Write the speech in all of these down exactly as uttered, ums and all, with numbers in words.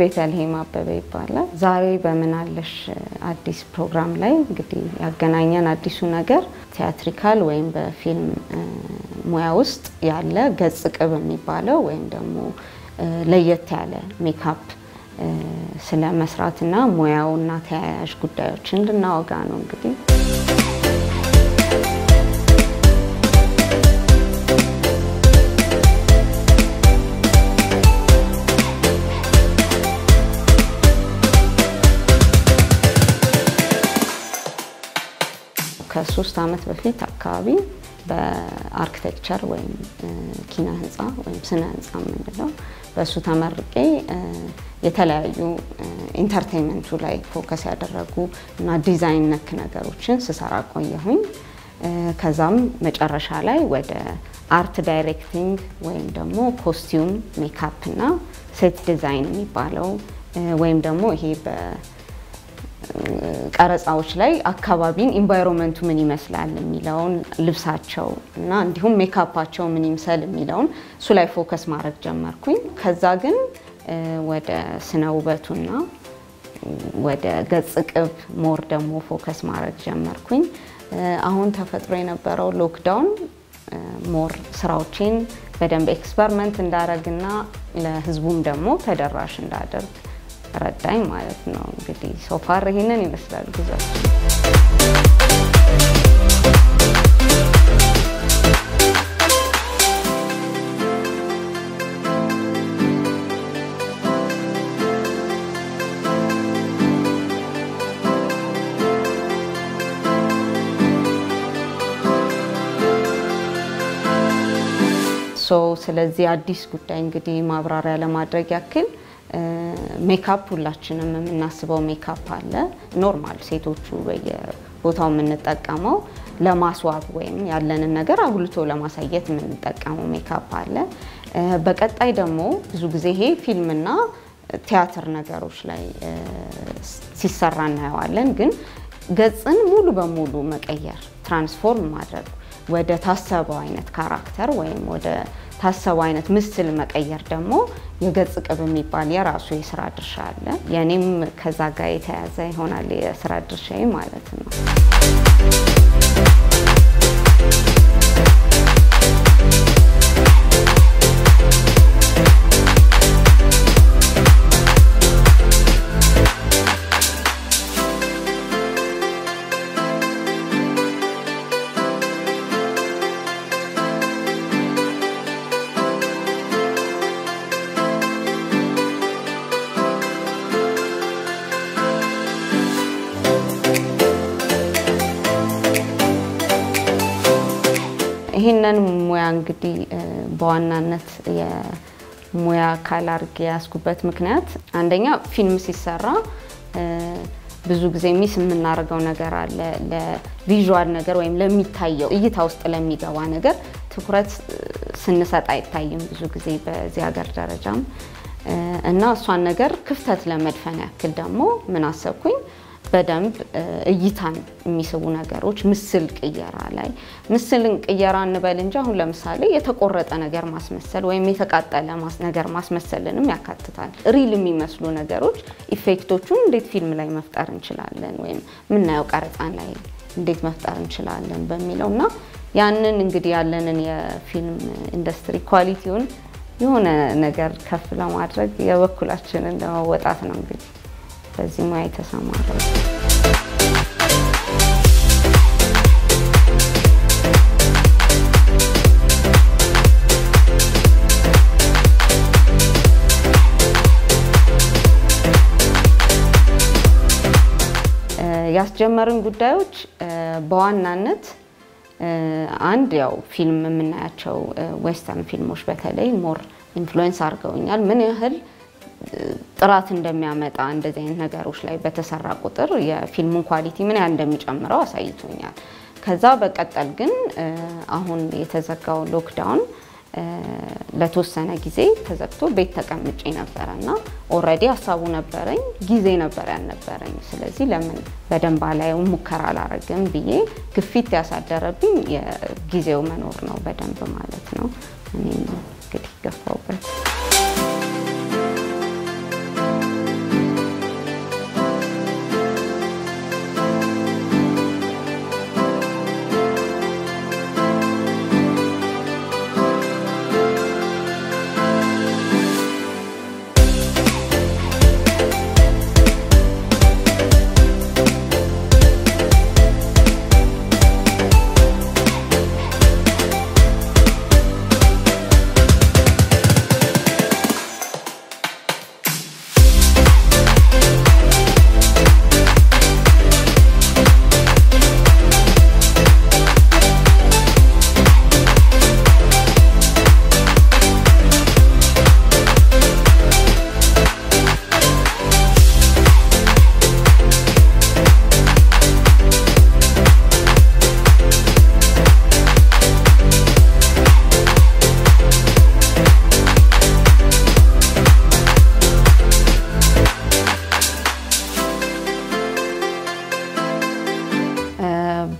በተለይ ማበበ ይባላል ዛሬ በመናለሽ አዲስ ፕሮግራም ላይ እንግዲህ ያገናኛን አዲሱ ነገር ቲያትሪካል ወይም በፊልም ሙያ ውስጥ ያለ ገጽ ቅብ የሚባለው ወይም ደግሞ ለየት ያለ ሜካፕ ስለ መስራትና ሙያውና ተያያዥ ጉዳዮች እንድናወጋ ነው እንግዲህ ከሶስት አመት በፊት አካባቢ በአርኪቴክቸር ወይም ኪነ ህንጻ ወይም ስነ ህንጻ ምንድነው በሱ ተመርቄ የተለያዩ ኢንተርቴይንመንቱ ላይ ፎከስ ያደረጉ እና ዲዛይን ነክ ነገሮችን ስሰራ ቆየሁኝ ከዛም መጨረሻ ላይ ወደ አርት ዳይሬክቲንግ ወይም ደግሞ ኮስቲዩም ሜካፕ እና ሴት ዲዛይን የሚባለው ወይም ደግሞ ይሄ በ ቀረጻዎች ላይ አካባቢን ኢንቫይሮመንቱ ምን ይመስላል የሚለውን ልብሳቸው እና እንዲሁም ሜካፓቸው ምን ይመስላል የሚለውን እሱ ላይ ፎከስ ማድረግ ጀመርኩኝ ከዛ ግን ወደ ስነ ውበቱና ወደ ገጽ ቅብ ሞር ደሞ ፎከስ ማድረግ ጀመርኩኝ አሁን ተፈጥሮ የነበረው ሎክዳውን ሞር ስራዎችን በደንብ ኤክስፐሪመንት እንዳደረግና ለህዝቡም ደሞ ተደራሽ እንዳደረግ ረዳኝ ማለት ነው እንግዲህ ሶፋር ይሄንን ይመስላል ጉዛት so ስለዚህ አዲስ ጉዳይ እንግዲህ ማብራሪያ ለማድረግ ያክል ሜካፕ ሁላችንም እናስበው ሜካፕ አለ ኖርማል ሴቶቹ በየቦታው ምንጠቀመው ለማስዋብ ወይም ያለንን ነገር አጉልቶ ለማሳየት ምንጠቀመው ሜካፕ አለ በቀጣይ ደግሞ ብዙ ጊዜ ይሄ ፊልምና ቲያትር ነገሮች ላይ ሲሰራ እናያለን ግን ገጽን ሙሉ በሙሉ መቀየር ትራንስፎርም ማድረግ ወደ ታሰበው አይነት ካራክተር ወይም ወደ ታሰበው አይነት ምስል መቀየር ደግሞ የገጽ ቅብ የሚባል የራሱ የሥራ ድርሻ አለ ያኔም ከዛ ጋር የተያዘ ይሆናል የሥራ ድርሻዬ ማለት ነው ይሄንን ሙያ እንግዲህ በዋናነት የሙያ ካላርግ ያስኩበት ምክንያት አንደኛ ፊልም ሲሰራ ብዙ ጊዜ ሚስ ምናረጋው ነገር አለ ለቪዥዋል ነገር ወይም ለሚታየው እይታ ውስጥ ለሚገባ ነገር ትኩረት ስንሰጥ አይታየም ብዙ ጊዜ በዚህ ሀገር ደረጃም እና እሷን ነገር ክፍተት ለመድፈን ያክል ደግሞ ምን አሰብኩኝ በደንብ እይታን የሚሰቡ ነገሮች ምስል ቅየራ ላይ ምስልን ቅየራ እንበል እንጂ አሁን ለምሳሌ የተቆረጠ ነገር ማስመሰል ወይም የተቃጠለ ነገር ማስመሰልንም ያካትታል ሪል የሚመስሉ ነገሮች ኢፌክቶቹን እንዴት ፊልም ላይ መፍጠር እንችላለን ወይም ምናየው ቀረጻን ላይ እንዴት መፍጠር እንችላለን በሚለውና ያንን እንግዲህ ያለንን የፊልም ኢንደስትሪ ኳሊቲውን የሆነ ነገር ከፍ ለማድረግ የበኩላችንን ለመወጣት ነው እንግዲህ በዚህ ሙያ ተሰማራሁ ያስጀመርን ጉዳዮች በዋናነት አንድ ያው ፊልም ምናያቸው ዌስተርን ፊልሞች በተለይ ሞር ኢንፍሉዌንስ አርገውኛል ምን ያህል ጥራት እንደሚያመጣ እንደዚህ አይነት ነገሮች ላይ በተሰራ ቁጥር የፊልሙን ኳሊቲ ምን ያህል እንደሚጨምረው አሳይቶኛል ከዛ በቀጠል ግን አሁን የተዘጋው ሎክዳውን ለተወሰነ ጊዜ ተዘግቶ ቤት ተቀምጬ ነበርና ኦሬዲ ሐሳቡ ነበረኝ ጊዜ ነበር ያነበረኝ ስለዚህ ለምን በደንብ አላየው ሙከራ አላረግም ብዬ ግፊት ያሳደረብኝ የጊዜው መኖር ነው በደንብ ማለት ነው እኔ እንግዲህ ገፋውበት Thank you.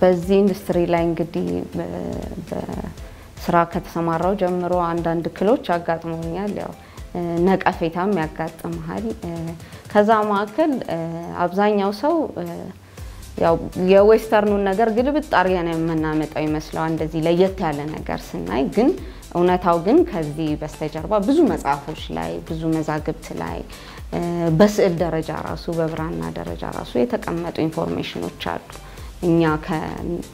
بزين دستري لانجدي بسراكة سمارة جمرو عندن دكلوت شقات مهنيا ليو نج أفيتام يقات مهاري كذا ماكل أبزين يوسو ياو ياو يسترنون نجار قلبت أريان من نامت أي مثلا عند ذي ليت على نجار سناي جن ونتاو جن كذي بس تجربة بزو مزعفوش لاي بزو مزعجبت لاي بس الدرجة راسو ببرنا درجة راسو يتكمل information وتشارك إنيا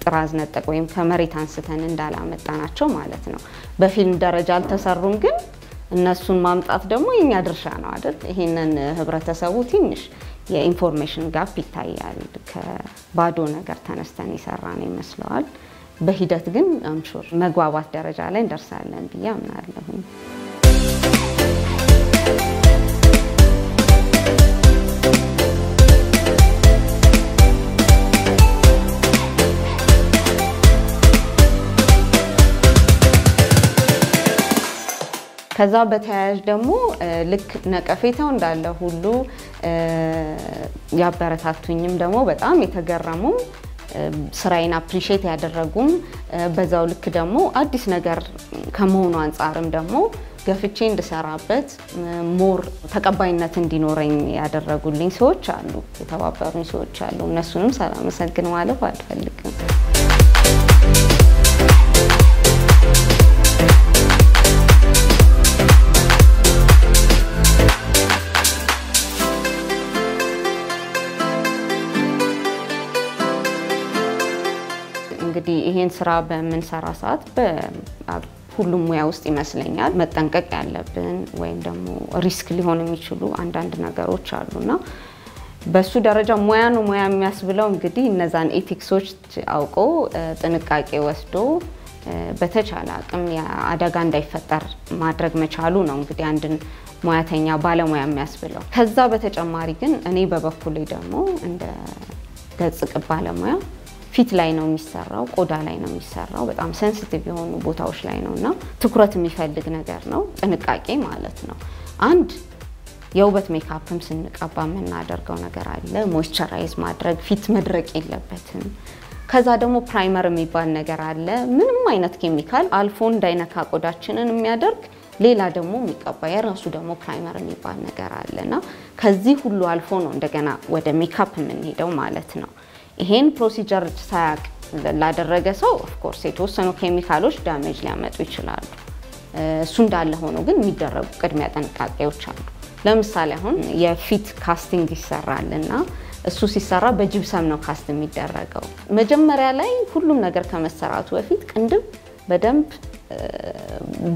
كرازنة تقويم كمريتان ستنين دلعمة تناچو مالتنا بفيلم درجة تسرّم جن الناس سمعت أفدمو إنيا درشانو عدد هنا هبرة سوتينش ያ ኢንፎርሜሽን ጋፕ ይታያል ከባዶ ነገር ተነስተን ይሰራን ይመስላል በሂደት ግን አም ሹር መጓባት ደረጃ ላይ እንደርሳለን ብዬ አምናለሁ ከዛ በተያያዥ ደግሞ ልክ ነቀፈታው እንዳለ ሁሉ ያበረታቱኝም ደግሞ በጣም የተገረሙ ስራዬን አፕሪሼት ያደረጉም በዛው ልክ ደግሞ አዲስ ነገር ከመሆኑ አንፃርም ደግሞ ገፍቼ እንደሰራበት ሞር ተቀባይነት እንዲኖረኝ ያደረጉልኝ ሰዎች አሉ የተባበሩኝ ሰዎች አሉ እነሱንም ሰላም ሰግን ማለት አልፈልግም ይሄን ስራ በመንሰራ ሰዓት በሁሉም ሙያ ውስጥ ይመስለኛል መጠንቀቅ ያለብን ወይም ደግሞ ሪስክ ሊሆን የሚችሉ አንድ አንድ ነገሮች አሉና በሱ ደረጃ ሙያ ነው ሙያ የሚያስብለው እንግዲህ እነዛን ኤቲክሶች አውቆ ጥንቃቄ ወስዶ በተቻለ አቅም ያደጋ እንዳይፈጠር ማድረግ መቻሉ ነው እንግዲህ አንድን ሙያተኛ ባለሙያ የሚያስብለው ከዛ በተጨማሪ ግን እኔ በበኩሌ ደግሞ እንደ ገጽቅ ባለሙያ ፊት ላይ ነው የሚሰራው ቆዳ ላይ ነው የሚሰራው በጣም ሴንሲቲቭ የሆኑ ቦታዎች ላይ ነውና ትኩረት የሚፈልግ ነገር ነው ጥንቃቄ ማለት ነው አንድ የውበት ሜካፕም ስንቀባ ምን እናደርገው ነገር አለ ሞይስቸራይዝ ማድረግ ፊት መድረቅ የለበትም ከዛ ደግሞ ፕራይመር የሚባል ነገር አለ ምንም አይነት ኬሚካል አልፎን ዳይናካ ቆዳችንን የሚያደርግ ሌላ ደግሞ የሚቀባ የራሱ ደግሞ ፕራይመር የሚባል ነገር አለና ከዚህ ሁሉ አልፎ ነው እንደገና ወደ ሜካፕ ምን ሄደው ማለት ነው ይሄን ፕሮሲጀር ሳይቅ ላደረገ ሰው ኦፍ ኮርስ የተወሰኑ ኬሚካሎች ዳሜጅ ሊያመጡ ይችላሉ እሱ እንዳለ ሆኖ ግን የሚደረጉ ቅድሚያ ጥንቃቄዎች አሉ ለምሳሌ አሁን የፊት ካስቲንግ ይሰራልና እሱ ሲሰራ በጂፕሰም ነው ካስት የሚደረገው መጀመሪያ ላይ ሁሉም ነገር ከመሰራቱ በፊት ቅንድብ በደንብ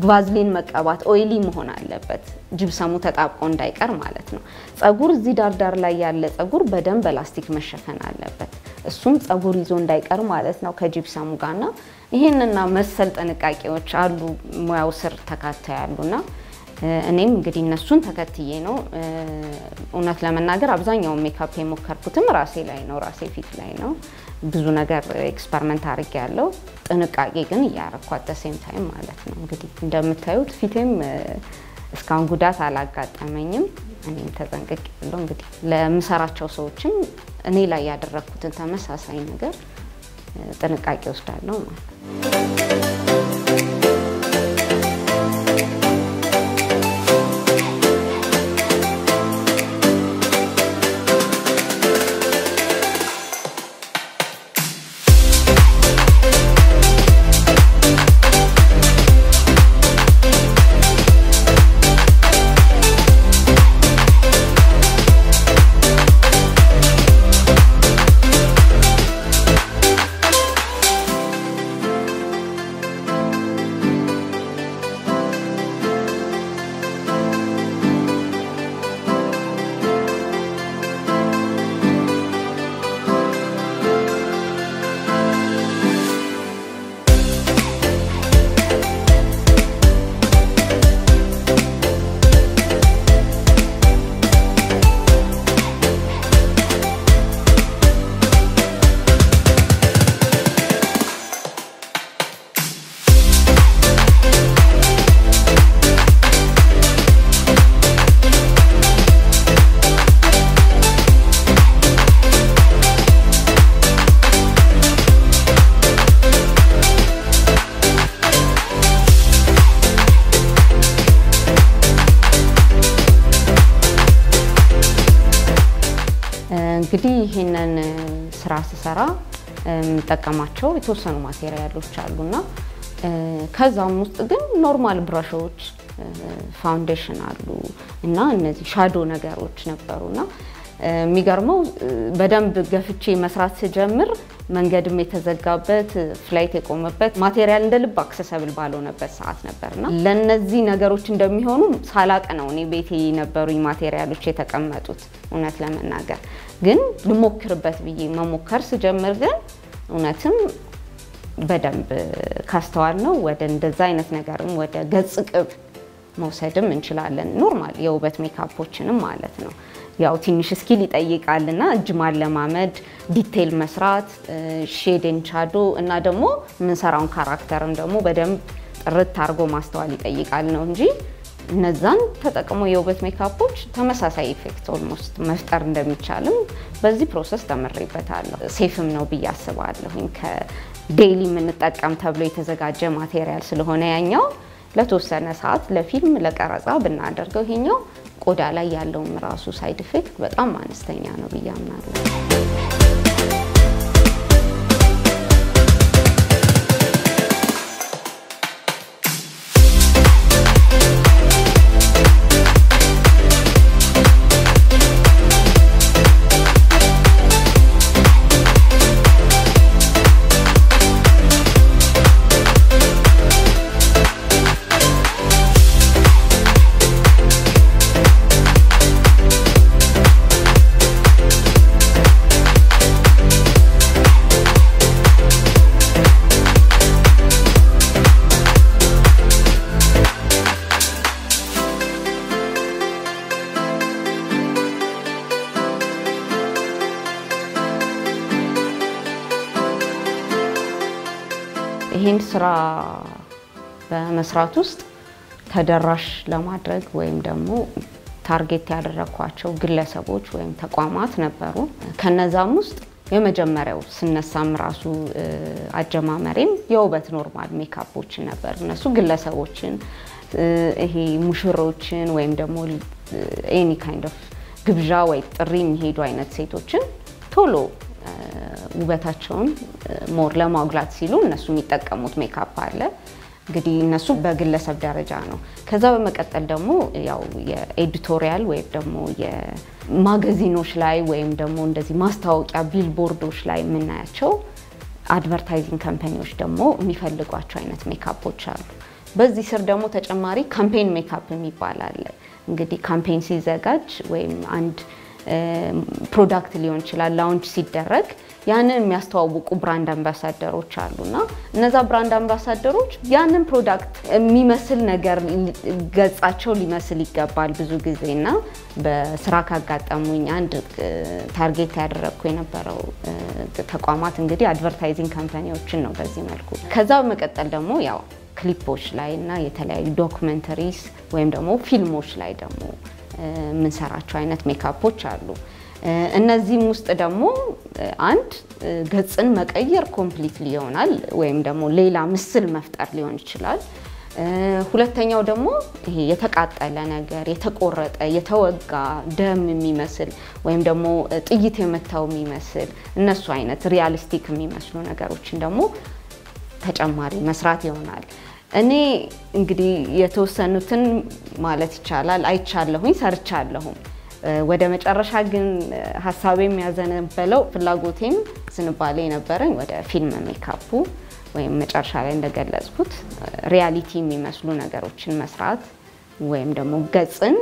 ቫዝሊን መቀባት ኦይሊ መሆን አለበት ጅብሰሙ ተጣብቆ እንዳይቀር ማለት ነው ጸጉር እዚ ዳርዳር ላይ ያለ ጸጉር በደም በላስቲክ መሸፈን አለበት እሱም ጸጉር ይዞ እንዳይቀር ማለት ነው ከጅብሰሙ ጋርና ይሄንና መሰል ጥንቃቄዎች አሉ ሙያው ስር ተካተያሉና እኔም እንግዲህ እነሱን ተከትዬ ነው ኡነት ለመናገር አብዛኛው ሜካፕ የሞከርኩትም ራሴ ላይ ነው ራሴ ፊት ላይ ነው ብዙ ነገር ኤክስፐሪመንት አድርጌያለሁ ጥንቃቄ ግን ያረኳ at the same time ማለት ነው እንግዲህ እንደምታዩት ፊቴም እስካሁን ጉዳት አላጋጠመኝም እኔም ተጠንቅቄያለሁ እንግዲህ ለምሰራቸው ሰዎችም እኔ ላይ ያደረኩትን ተመሳሳይ ነገር ጥንቃቄ ወስዳለሁ ማለት ነው እንግዲህ ይሄንን ስራ ተሰራ ተቀማቸው የተወሰኑ ማቴሪያሎች አሉና ከዛም ውስጥ ግን ኖርማል ብራሾች ፋውንዴሽን አሉ እና እነዚህ ሻዶ ነገሮች ነበሩና ሚገርመው በደንብ ገፍቼ መስራት ሲጀምር መንገድም የተዘጋበት ፍላይት የቆመበት ማቴሪያል እንደልብ አክሰሰብል ባልሆነበት ሰዓት ነበርና ለነዚህ ነገሮች እንደሚሆኑ ሳላቅ ነው እኔ ቤቴ የነበሩኝ ማቴሪያሎች የተቀመጡት እውነት ለመናገር ግን ልሞክርበት ብዬ መሞከር ሲጀምር ግን እውነትም በደንብ ካስተዋል ነው ወደ እንደዛ አይነት ነገርም ወደ ገጽቅብ መውሰድም እንችላለን ኖርማል የውበት ሜካፖችንም ማለት ነው ያው ትንሽ ስኪል ይጠይቃልና እጅማል ለማመድ ዲቴል መስራት ሼድ ኤንድ ሻዶ እና ደግሞ ምን ሰራውን ካራክተርም ደግሞ በደንብ ጥርት አርጎ ማስተዋል ይጠይቃል ነው እንጂ እነዛን ተጠቅሞ የውበት ሜካፖች ተመሳሳይ ኢፌክት ኦልሞስት መፍጠር እንደሚቻልም በዚህ ፕሮሰስ ተመረይበታለሁ ሴፍም ነው በያስባለሁኝ ከዴሊ ምን ተጠቀም ተብሎ የተዘጋጀ ማቴሪያል ስለሆነ ያኛው ለተወሰነ ሰዓት ለፊልም ለቀረጻ ብናደርገው ይሄኛው ቆዳ ላይ ያለው ምራሱ ሳይድ ኢፌክት በጣም አነስተኛ ነው በያምናለሁ ይሄን ስራ በመስራት ውስጥ ተደራሽ ለማድረግ ወይም ደግሞ ታርጌት ያደረኳቸው ግለሰቦች ወይም ተቋማት ነበሩ ከነዛም ውስጥ የመጀመሪያው ስነሳም ራሱ አጀማመረም የውበት ኖርማል ሜካፖች ነበር እነሱ ግለሰቦችን ይሄ ሙሽሮችን ወይም ደግሞ any kind of ግብዣ ወይ ጥሪ የሚሄዱ አይነት ሴቶችን ቶሎ ውበታቸውን ሞር ለማውላት ሲሉ እነሱ የሚጠቀሙት ሜካፕ አለ እንግዲህ እነሱ በግለሰብ ደረጃ ነው ከዛ በመቀጠል ደግሞ ያው የኤዲቶሪያል ወይ ደግሞ የማጋዚኖች ላይ ወይም ደግሞ እንደዚህ ማስተዋወቂያ ቢልቦርዶች ላይ ምናያቸው አድቨርታይዚንግ ካምፓኒዎች ደግሞ የሚፈልጓቸው አይነት ሜካፖች አሉ በዚህ ስር ደግሞ ተጨማሪ ካምፔን ሜካፕ የሚባል አለ እንግዲህ ካምፔን ሲዘጋጅ ወይም አንድ ፕሮዳክት ሊሆን ይችላል ላውንች ሲደረግ ያንን የሚያስተዋውቁ ብራንድ አምባሳደሮች አሉና እነዛ ብራንድ አምባሳደሮች ያንን ፕሮዳክት የሚመስል ነገር ገጻቸው ሊመስል ይገባል ብዙ ጊዜና በስራ ካጋጠሙኝ አንድ ታርጌት ያደረኩኝ የነበረው ተቋማት እንግዲህ አድቨርታይዚንግ ካምፓኒዎችን ነው በዚህ መልኩ ከዛ በመቀጠል ደግሞ ያው ክሊፖች ላይና የተለያዩ ዶክመንተሪስ ወይም ደግሞ ፊልሞች ላይ ደግሞ ምን ሰራቸው አይነት ሜካፖች አሉ እነዚህም ውስጥ ደግሞ አንድ ገጽን መቀየር ኮምፕሊትሊ ይሆናል ወይም ደግሞ ሌላ ምስል መፍጠር ሊሆን ይችላል ሁለተኛው ደግሞ ይሄ የተቃጠለ ነገር የተቆረጠ የተወጋ ደም የሚመስል ወይም ደግሞ ጥይት የመታው የሚመስል እነሱ አይነት ሪያሊስቲክ የሚመስሉ ነገሮችን ደግሞ ተጨማሪ መስራት ይሆናል እኔ እንግዲህ የተወሰኑትን ማለት ይችላል አይቻለሁኝ ሰርቻለሁ ወደ መጨረሻ ግን ሐሳቤም ያዘነበለው ፍላጎቴም ስንባሌ ነበርኝ ወደ ፊልም ሜካፑ ወይም መጨረሻ ላይ እንደገለጽኩት ሪያሊቲ የሚመስሉ ነገሮችን መስራት ወይም ደግሞ ገጽን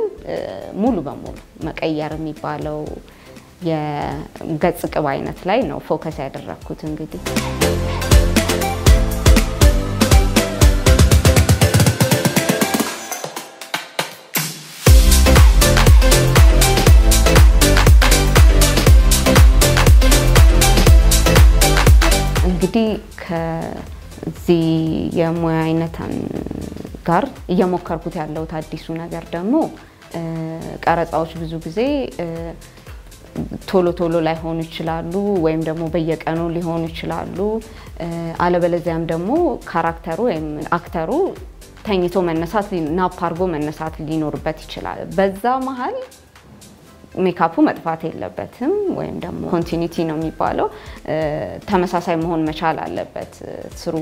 ሙሉ በሙሉ መቀየር የሚባለው የገጽ ቅብ አይነት ላይ ነው ፎከስ ያደረኩት እንግዲህ ከዚህ የሙያ አይነታን ጋር እየሞከርኩት ያለው ታዲሱ ነገር ደግሞ ቀረጻዎች ብዙ ጊዜ ቶሎ ቶሎ ላይ ሆኑ ይችላሉ ወይም ደግሞ በየቀኑ ሊሆኑ ይችላሉ አለበለዚያም ደግሞ ካራክተሩ ወይም አክተሩ ተኝቶ መነሳት ናፓርጎ መነሳት ሊኖርበት ይችላል በዛ መሃል makeup መጥፋት የለበትም ወይም ደግሞ continuity ነው የሚባለው ተመሳሳይ መሆን መቻል አለበት ስሩ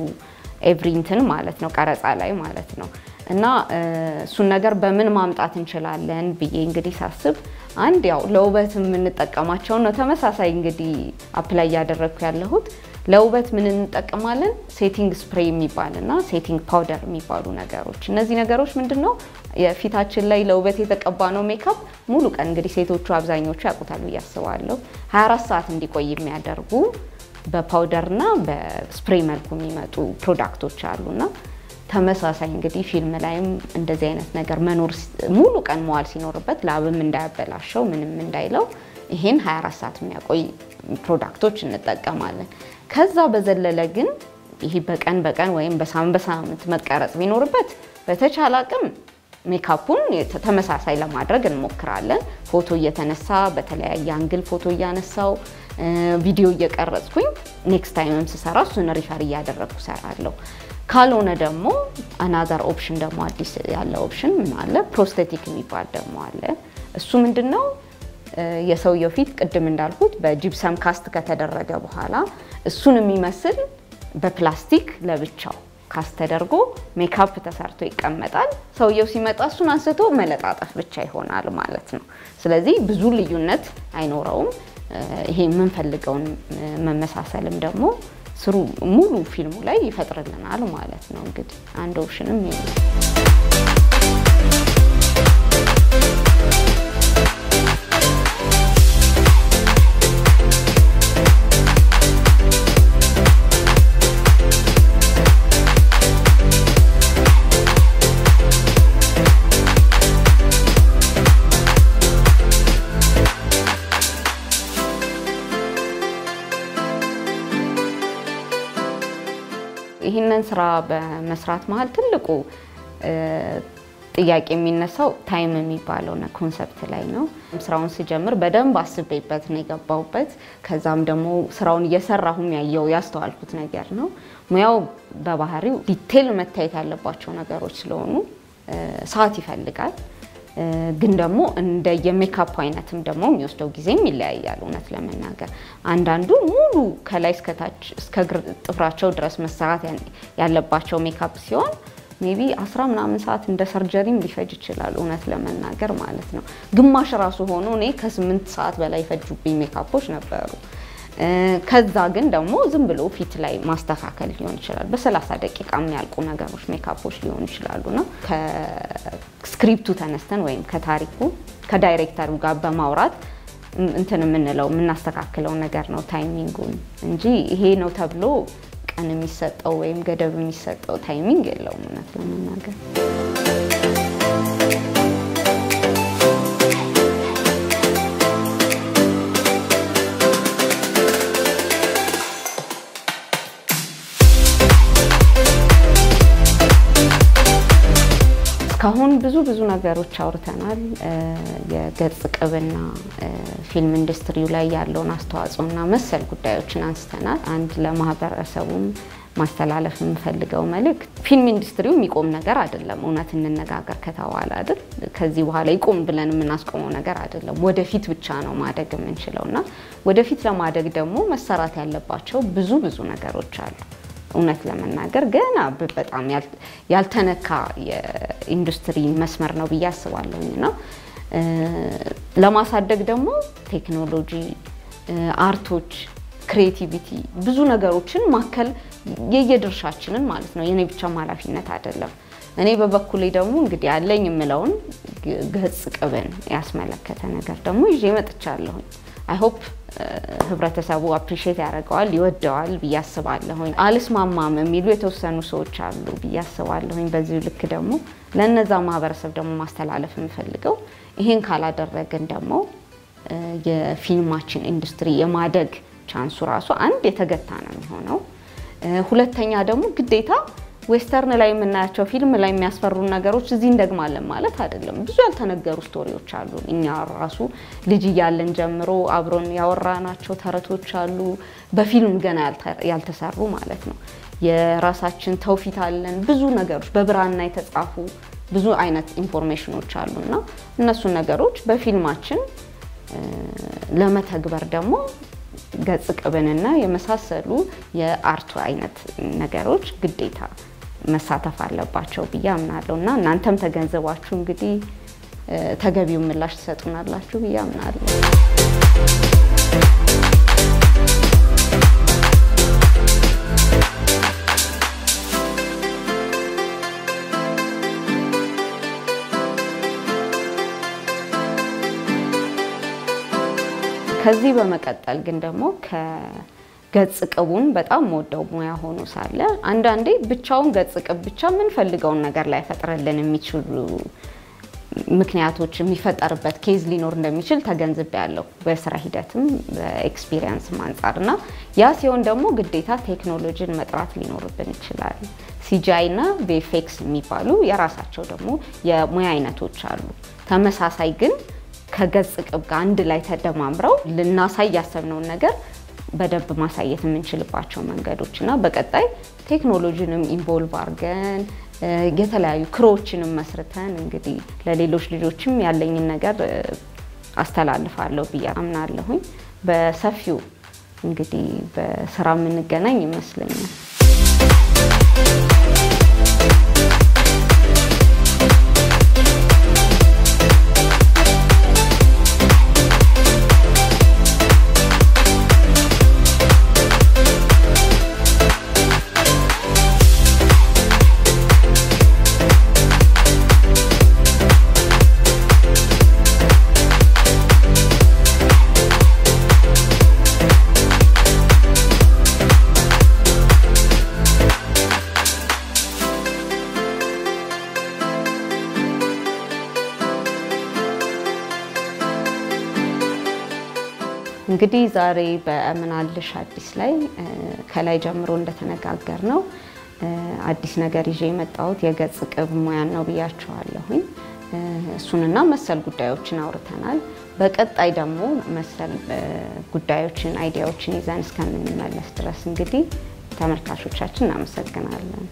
ኤቭሪንትን ማለት ነው ቀረጻ ላይ ማለት ነው እና እሱ ነገር በምን ማምጣት እንችላለን ብዬ እንግዲህ ሳስብ አንድ ያው ለውበት የምንጠቀማቸው ነው ተመሳሳይ እንግዲህ አፕላይ ያደረኩ ያለሁት ለውበት ምን እንጠቀማለን ሴቲንግ ስፕሬይ የሚባልና ሴቲንግ ፓውደር የሚባሉ ነገሮች እነዚህ ነገሮች ምንድነው የፊታችን ላይ ለውበት የተቀባነው ሜካፕ ሙሉ ቀን እንግዲህ ሴቶቹ አብዛኞቹ ያቁታሉ ያስባሉ ሃያ አራት ሰዓት እንዲቆይ የሚያደርጉ በፓውደርና በስፕሬይ መልኩ የሚመጡ ፕሮዳክቶች አሉና ተመሳሳይ እንግዲህ ፊልም ላይም እንደዚህ አይነት ነገር መኖር ሙሉ ቀን መዋል ሲኖርበት ላብም እንዳያበላሽው ምንም እንዳይለው ይሄን ሃያ አራት ሰዓት የሚያቆይ ፕሮዳክቶች እንጠቀማለን ከዛ በዘለለ ግን ይሄ በቀን በቀን ወይም በሳምንት በሳምንት መቀረጽ ቢኖርበት በተቻለ አቅም ሜካፑን ተተመሳሳይ ለማድረግ እንሞክራለን ፎቶ እየተነሳ በተለያየ አንግል ፎቶ ያነሳው ቪዲዮ እየቀረጽኩኝ ኔክስት ታይምም ስሰራ እሱን ሪፈር ያደረኩ ሰራለሁ ካልሆነ ደግሞ another option ደግሞ አዲስ ያለ option ማለት ፕሮስቴቲክ የሚባል ደግሞ አለ እሱ ምንድነው የሰውየው ፊት ቀደም እንዳልኩት በጂፕሰም ካስት ከተደረገ በኋላ እሱን የሚመስል በፕላስቲክ ለብቻው ካስት ተደርጎ ሜካፕ ተሰርቶ ይቀመጣል ሰውየው ሲመጣ እሱን አንስቶ መለጣጣፍ ብቻ ይሆናል ማለት ነው ስለዚህ ብዙ ልዩነት አይኖርም ይሄ ምን ፈልገውን መመሳሰልም ደግሞ ስሩ ሙሉ ፊልሙ ላይ ይፈጥርልናል ማለት ነው እንግዲህ አንድ ኦፕሽንም ይሄ ይሄንን ስራ በመስራት ማለት ትልቁ ጥያቄ የሚነሳው ታይም የሚባለው ነው ኮንሰፕት ላይ ነው ስራውን ሲጀምር በደንብ አስቤበት ነው የገባውበት ከዛም ደግሞ ስራውን እየሰራሁም ያየው ያስተዋልኩት ነገር ነው ሙያው በባህሪው ዲቴል መታየት ያለባቸው ነገሮች ስለሆኑ ሰዓት ይፈልጋል ግን ደግሞ እንደ የሜካፕ አይነትም ደግሞ የሚወስደው ጊዜም ይለያያል እውነት ለመናገር አንዳንዱ ሙሉ ከላይ እስከ ታች እስከ ጥፍራቸው ድረስ መሰራት ያለባቸው ሜካፕ ሲሆን ሜቢ አስር ምናምን ሰዓት እንደ ሰርጀሪም ሊፈጅ ይችላል እውነት ለመናገር ማለት ነው ግማሽ ራሱ ሆኖ እኔ ከስምንት ሰዓት በላይ ፈጅብኝ ሜካፖች ነበሩ ከዛ ግን ደግሞ ዝም ብሎ ፊት ላይ ማስተካከል ሊሆን ይችላል በሰላሳ ደቂቃም ያልቁ ነገሮች ሜካፖች ሊሆን ይችላሉና ከስክሪፕቱ ተነስተን ወይም ከታሪኩ ከዳይሬክተሩ ጋር በማውራት እንተንም እንለው እናስተካክለው ነገር ነው ታይሚንጉን እንጂ ይሄ ነው ተብሎ ቀን የሚሰጠው ወይም ገደብ የሚሰጠው ታይሚንግ የለውም ማለት ነው ካሁን ብዙ ብዙ ነገሮች አውርተናል የገጽ ቅብና ፊልም ኢንዱስትሪው ላይ ያለውን አስተዋጽኦና መሰል ጉዳዮችን አንስተናል አንድ ለማህበረሰቡ ማስተላለፍ የምፈልገው መልእክት ፊልም ኢንዱስትሪው የሚቆም ነገር አይደለም እውነት እንነጋገር ከተዋለ አይደል ከዚህ በኋላ ይቆም ብለን እናስቆመው ነገር አይደለም ወደፊት ብቻ ነው ማደግ የምንችለውና ወደፊት ለማደግ ደግሞ መሰራት ያለባቸው ብዙ ብዙ ነገሮች አሉ እውነት ለመናገር ገና በጣም ያልተነካ የኢንዱስትሪ መስመር ነው በያስባለሁኝና ለማሳደግ ደግሞ ቴክኖሎጂ አርቶች ክሬቲቪቲ ብዙ ነገሮችን ማከል የየድርሻችንን ማለት ነው የኔ ብቻ ማላፊነት አይደለም እኔ በበኩሌ ደግሞ እንግዲህ ያለኝ ምለውን ገጽ ቅብን ያስመለከተ ነገር ደግሞ ይዤ መጥቻለሁ I hope ህብረተሰቡ አፕሪሺየት ያደርጋል ይወደዋል በያስባለሁኝ አልስማማም የሚሉ የተወሰኑ ሰዎች አሉ በያስባለሁኝ በዚህ ልክ ደግሞ ለነዛ ማህበረሰብ ደግሞ ማስተላለፍ እንፈልገው ይሄን ካላደረገን ደግሞ የፊልማችን ኢንዱስትሪ የማደግ ቻንሱ ራሱ አንድ የተገታ ነው ሆነው ሁለተኛ ደግሞ ግዴታ ዌስተርን ላይ የምናያቸው ፊልም ላይ የሚያስፈሩ ነገሮች እዚህ እንደግማለን ማለት አይደለም ብዙ ያልተነገሩ ስቶሪዎች አሉ እኛ ራሱ ልጅ ያለን ጀምሮ አብሮን ያወራናቸው ተረቶች አሉ በፊልም ገና ያልተሰሩ ማለት ነው የራሳችን ተውፊት አለን ብዙ ነገሮች በብራና የተጻፉ ብዙ አይነት ኢንፎርሜሽኖች አሉና እነሱ ነገሮች በፊልማችን ለመተግበር ደግሞ ገጽቀበንና የመሳሰሉ የአርቱ አይነት ነገሮች ግዴታ መሳተፍ አለባቸው ብዬ አምናለሁና እናንተም ተገንዘባችሁ እንግዲህ ተገቢው ምላሽ ሰጡናላችሁ ብዬ አምናለሁ ከዚህ በመቀጠል ግን ደግሞ ከገጽቀቡን በጣም ወደው ሙያ ሆኖ ሳለ አንድ አንዴ ብቻውን ገጽቀብ ብቻ ምን ፈልገውን ነገር ላይ ፈጥረልን የሚችሉ ምክንያቶች የሚፈጠርበት ኬዝ ሊኖር እንደሚችል ተገንዝበያለሁ በስራ ሂደትም በኤክስፒሪየንስ ማንጻርና ያ ሲሆን ደግሞ ግዴታ ቴክኖሎጂን መጥራት ሊኖርብን ይችላል ሲጂአይ እና ቪኤፍኤክስ የሚባሉ የራሳቸው ደግሞ የሙያ አይነቶች አሉ ተመሳሳይ ግን ከገጽቀብ ጋር አንድ ላይ ተደማምረው ለናሳይ ያሰብነው ነገር በደብ ማሳየት የምንችልባቸው መንገዶችና በቀጣይ ቴክኖሎጂንም ኢንቮልቭ አርገን የተለያዩ ክሮችንም መስርተን እንግዲህ ለሌሎች ልጆችም ያለኝን ነገር አስተላልፋለሁ ብዬ አምናለሁ በሰፊው እንግዲህ በስራ ምን ገናኝ ይመስለኛል እንግዲህ ዛሬ በአመናልሽ አዲስ ላይ ከላይ ጀምሮ እንደተነጋገር ነው አዲስ ነገር ይዤ መጣሁት የገጽቀብ ሙያ ነው ብያችኋለሁኝ እሱንና መሰል ጉዳዮችን አውርተናል በቀጣይ ደግሞ መሰል ጉዳዮችን አይዲያዎችን ይዘን እስከምንመለስ ድረስ እንግዲህ ተመልካቾቻችን እናመሰግናለን